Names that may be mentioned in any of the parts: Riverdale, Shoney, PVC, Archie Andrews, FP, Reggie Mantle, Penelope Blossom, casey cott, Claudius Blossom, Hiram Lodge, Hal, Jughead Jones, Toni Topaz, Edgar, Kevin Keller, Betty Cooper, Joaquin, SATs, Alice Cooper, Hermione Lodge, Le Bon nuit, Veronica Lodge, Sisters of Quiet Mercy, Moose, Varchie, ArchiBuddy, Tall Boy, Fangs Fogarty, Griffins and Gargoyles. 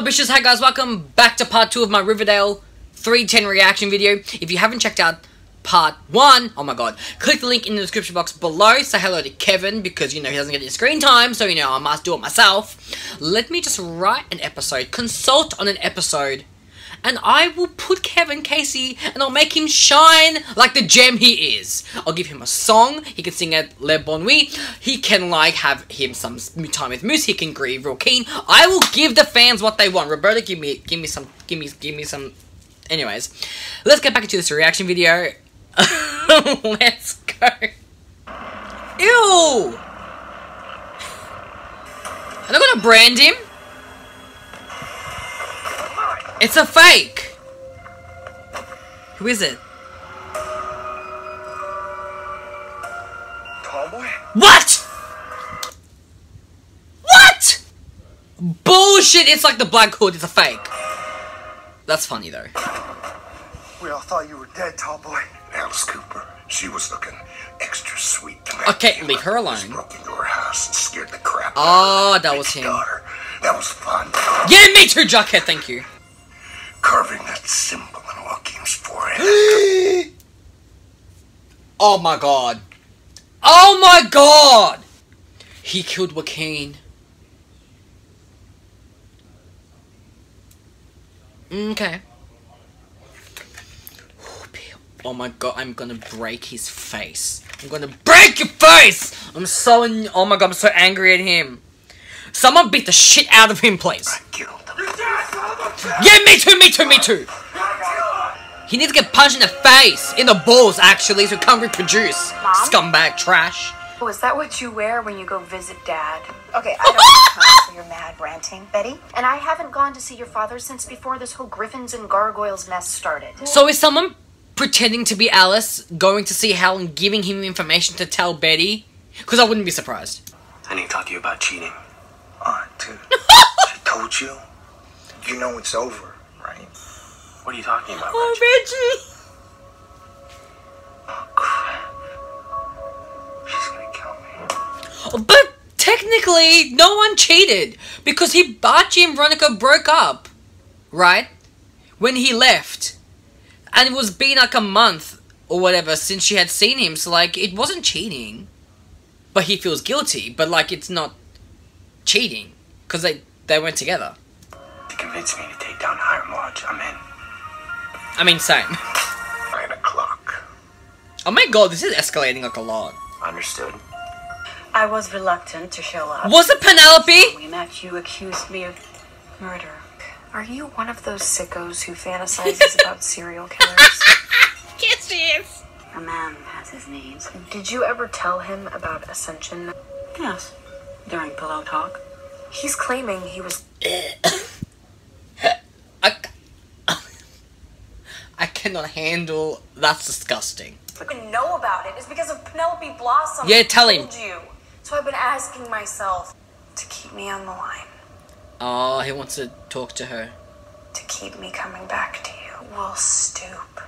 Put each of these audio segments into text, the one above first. up, bitches? Hey guys, welcome back to part 2 of my Riverdale 310 reaction video. If you haven't checked out part 1, oh my god, click the link in the description box below. Say hello to Kevin, because, you know, he doesn't get any screen time, so, you know, I must do it myself. Let me just write an episode, consult on an episode, and I will put Kevin Casey, and I'll make him shine like the gem he is. I'll give him a song. He can sing at Le Bon Nuit. He can, like, have him some time with Moose. He can grieve Joaquin. I will give the fans what they want. Roberta, give me some. Anyways, let's get back into this reaction video. Let's go. Ew! Are they gonna brand him? It's a fake! Who is it? Tall Boy? What?! What?! Bullshit! It's like the Black Hood, it's a fake. That's funny though. We all thought you were dead, Tall Boy. Alice Cooper. She was looking extra sweet to me. Okay, leave her alone. She broke into her house and scared the crap out of her. Oh, that was him. Daughter. That was fun. Yeah, me too, Jughead, thank you. Carving that symbol on Joaquin's forehead. Oh my god. Oh my god! He killed Joaquin. Okay. Oh my god, I'm gonna break his face. I'm gonna break your face! I'm so oh my god, I'm so angry at him. Someone beat the shit out of him, please. I killed him. Yeah, me too. He needs to get punched in the face, in the balls, actually, so he can't reproduce. Mom? Scumbag trash. Oh, is that what you wear when you go visit Dad? Okay, I don't have time for your mad ranting, Betty. And I haven't gone to see your father since before this whole Griffins and Gargoyles mess started. So is someone pretending to be Alice, going to see Hal and giving him information to tell Betty? Because I wouldn't be surprised. I need to talk to you about cheating. Dude. She told you? You know it's over, right? What are you talking about, Reggie? Oh, Reggie! Oh, crap. She's gonna kill me. But technically, no one cheated. Because Varchie and Veronica broke up. Right? When he left. And it was been like a month or whatever since she had seen him. So, like, it wasn't cheating. But he feels guilty. But, like, it's not cheating. Because they went together. They convinced me to take down Hiram Lodge. I'm in. I mean, same. 9 o'clock. Oh my god, this is escalating like a lot. Understood. I was reluctant to show up. Was it Penelope? When we met, you accused me of murder. Are you one of those sickos who fantasizes about serial killers? Yes, she is. A man has his needs. Did you ever tell him about Ascension? Yes. During pillow talk. He's claiming he was... I cannot handle... That's disgusting. I didn't know about it. It's because of Penelope Blossom. Yeah, tell him. You. So I've been asking myself to keep me on the line. Oh, he wants to talk to her. To keep me coming back to you. Will stoop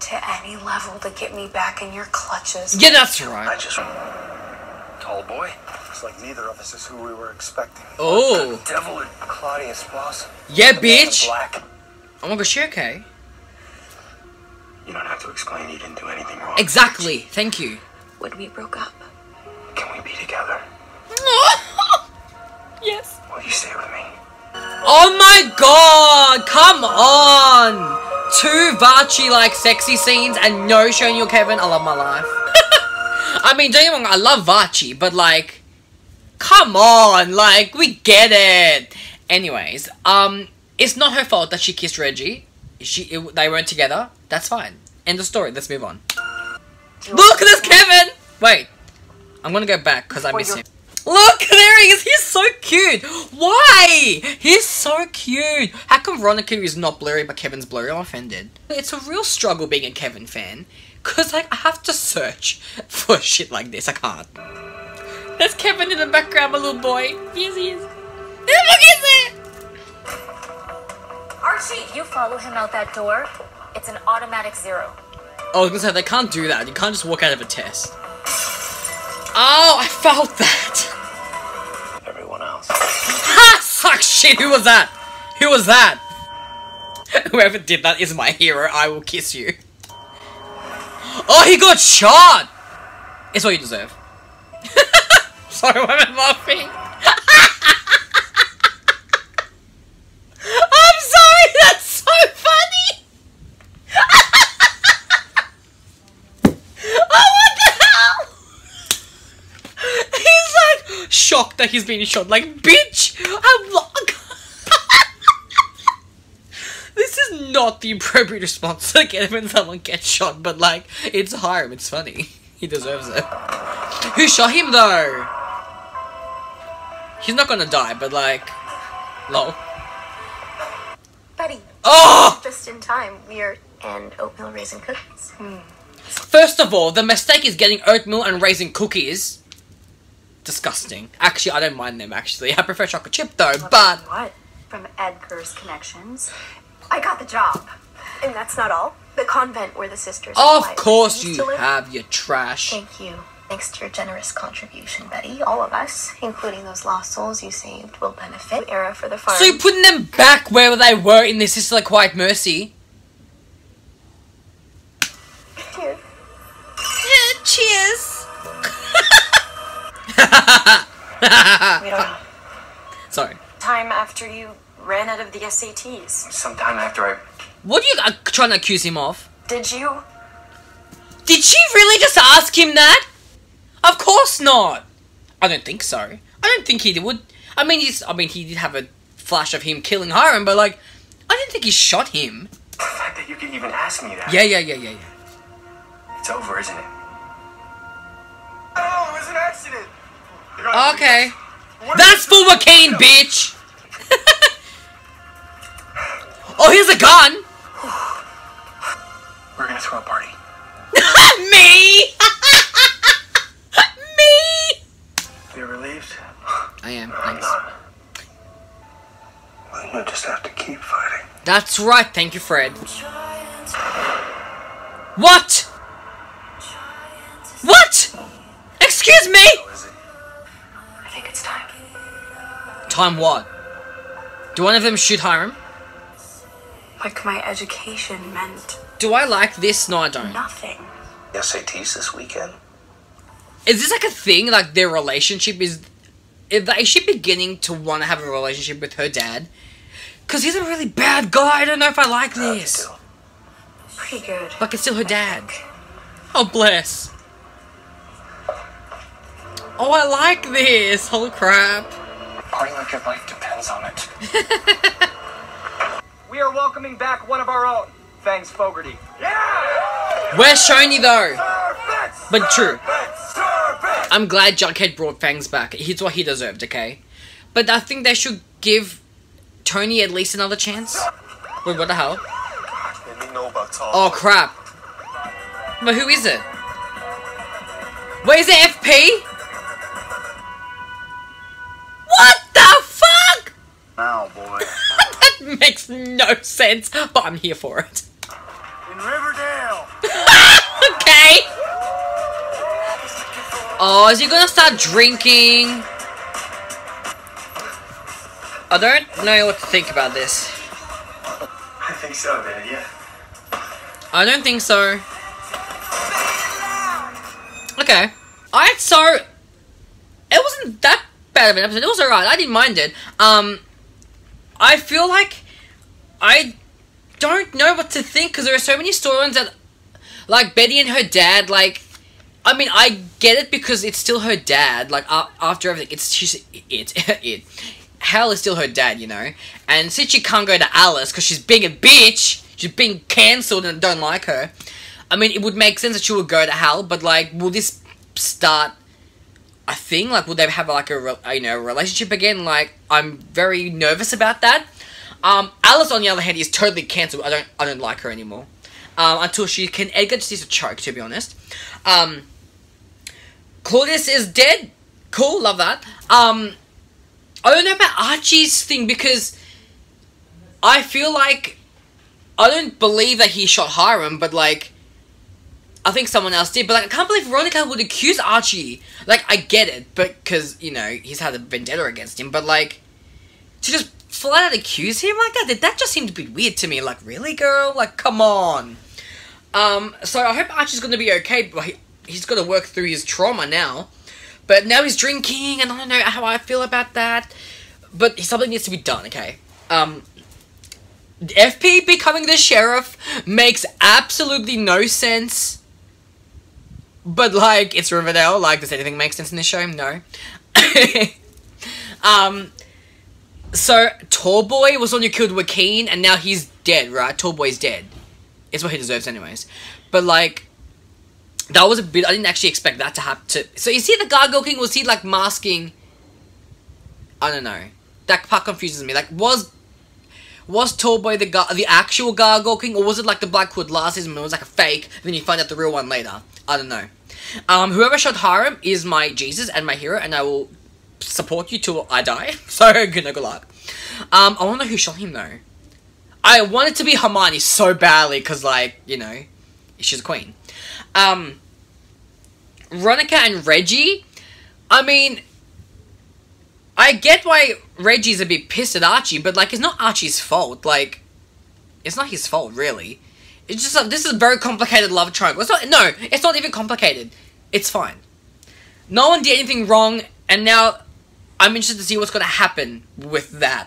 to any level to get me back in your clutches. Yeah, that's right. I just... Tall Boy. It's like neither of us is who we were expecting. Oh. The devil and Claudius Blossom. Yeah, bitch. Black. Oh my gosh, you okay? You don't have to explain you didn't do anything wrong. Exactly. Thank you. When we broke up. Can we be together? Yes. Will you stay with me? Oh my god. Come on. 2 Varchie-like sexy scenes and no showing your Kevin. I love my life. I mean, don't get me wrong, I love Varchie, but, like, come on, like, we get it. Anyways, it's not her fault that she kissed Reggie. They weren't together. That's fine. End of story. Let's move on. Look, there's Kevin! Wait. I'm gonna go back, because I miss him. Look, there he is! He's so cute! Why? He's so cute! How come Veronica is not blurry, but Kevin's blurry? I'm offended. It's a real struggle being a Kevin fan. Because, like, I have to search for shit like this. I can't. There's Kevin in the background, my little boy. Yes, he is. Look, is it? Archie, you follow him out that door. It's an automatic 0. Oh, I was gonna say, they can't do that. You can't just walk out of a test. Oh, I felt that. Everyone else. Ha! Suck shit, who was that? Who was that? Whoever did that is my hero. I will kiss you. Oh, he got shot! It's what you deserve. Sorry, why am I laughing? I'm sorry, that's so funny! Oh, what the hell? He's like, shocked that he's being shot. Like, bitch, I'm This is not the appropriate response to get when someone gets shot, but like, it's Hiram, it's funny. He deserves it. Who shot him though? He's not gonna die, but like, lol. Betty. Oh! Just in time, we are and oatmeal raisin cookies. First of all, the mistake is getting oatmeal and raisin cookies. Disgusting. Actually, I don't mind them, actually. I prefer chocolate chip though, but... What? From Edgar's connections. I got the job. And that's not all. The convent where the sisters... Of course you have, your trash. Thank you. Thanks to your generous contribution, Betty, all of us, including those lost souls you saved, will benefit. Era for the farm. So you're putting them back where they were in the Sisters of Quiet Mercy. Cheers. Cheers. We don't know. Sorry. Time after you ran out of the SATs. Sometime after I... What are you trying to accuse him of? Did you? Did she really just ask him that? Of course not. I don't think so. I don't think he would. I mean, he did have a flash of him killing Hiram, but like, I don't think he shot him. The fact that you can even ask me that. Yeah. It's over, isn't it? Oh, it was an accident. Okay. That's for Joaquin, bitch. Oh, here's a gun. We're gonna throw a party. Me? Me? You're relieved? I am, thanks. Well, you'll just have to keep fighting. That's right, thank you, Fred. What? What? Excuse me? I think it's time. Time what? Do one of them shoot Hiram? Like my education meant. Do I like this? No, I don't. Nothing. SATs this weekend. Is this like a thing? Like their relationship is she beginning to want to have a relationship with her dad? Because he's a really bad guy. I don't know if I like this. Pretty good. But it's still her dad. Oh, bless. Oh, I like this. Holy crap. Party like your life depends on it. We are welcoming back one of our own, Fangs Fogarty. Yeah! We're shiny though. Service, but true. Service. I'm glad Jughead brought Fangs back. He's what he deserved, okay? But I think they should give Toni at least another chance. Wait, what the hell? Let me know about Tall Boy. Oh, crap. But who is it? Wait, is it FP? What the fuck? Now, boy. Makes no sense, but I'm here for it. In Riverdale. Okay. Oh, is he gonna start drinking? I don't know what to think about this. I think so, baby. Yeah. I don't think so. Okay. Alright, so it wasn't that bad of an episode. It was alright. I didn't mind it. I feel like I don't know what to think because there are so many storylines that, like Betty and her dad, like, I mean, I get it because it's still her dad, like, after everything, Hal is still her dad, you know, and since she can't go to Alice because she's being a bitch, she's being cancelled and I don't like her, I mean, it would make sense that she would go to Hal, but, like, will this start a thing? Like, will they have, like, a relationship again? Like, I'm very nervous about that. Alice, on the other hand, is totally cancelled. I don't like her anymore. Until she can... Edgar just needs a choke, to be honest. Claudius is dead. Cool, love that. I don't know about Archie's thing, because I feel like... I don't believe that he shot Hiram, but, like... I think someone else did, but like, I can't believe Veronica would accuse Archie. Like, I get it, but because, you know, he's had a vendetta against him, but like, to just flat out accuse him like that? That just seemed a bit weird to me. Like, really, girl? Like, come on. So I hope Archie's going to be okay, but he's got to work through his trauma now. But now he's drinking, and I don't know how I feel about that. But something needs to be done, okay? FP becoming the sheriff makes absolutely no sense. But, like, it's Riverdale. Like, does anything make sense in this show? No. So, Tall Boy was the one who killed Joaquin, and now he's dead, right? Tall Boy's dead. It's what he deserves anyways. But, like, that was a bit... I didn't actually expect that to happen to... So, is he the Gargoyle King? Was he, like, masking... I don't know. That part confuses me. Like, was Tall Boy the actual Gargoyle King? Or was it, like, the Blackwood last season when it was, like, a fake, and then you find out the real one later? I don't know. Whoever shot Hiram is my Jesus and my hero, and I will support you till I die. So, good luck. I wonder who shot him, though. I want it to be Hermione so badly, because, like, you know, she's a queen. Veronica and Reggie, I mean, I get why Reggie's a bit pissed at Archie, but, like, it's not Archie's fault. Like, it's not his fault, really. It's just, this is a very complicated love triangle. It's not, no, it's not even complicated. It's fine. No one did anything wrong, and now I'm interested to see what's going to happen with that.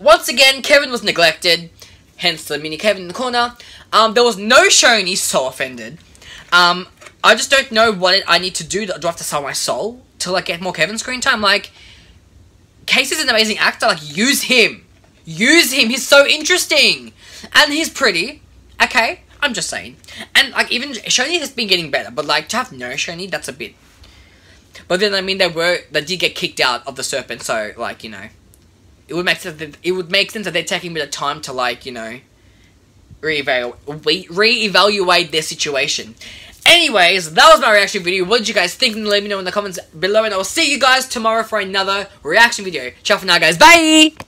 Once again, Kevin was neglected, hence the mini Kevin in the corner. There was no showing, he's so offended. I just don't know what I need to do. Do I have to sell my soul to, like, get more Kevin screen time? Like, Casey's an amazing actor. Like, use him. Use him. He's so interesting. And he's pretty. Okay? I'm just saying. And, like, even Shoney has been getting better. But, like, to have no Shoney, that's a bit... But then, I mean, they did get kicked out of the Serpent, so, like, you know... It would make sense that they're taking a bit of time to, like, you know, re-evaluate their situation. Anyways, that was my reaction video. What did you guys think? Let me know in the comments below, and I will see you guys tomorrow for another reaction video. Ciao for now, guys. Bye!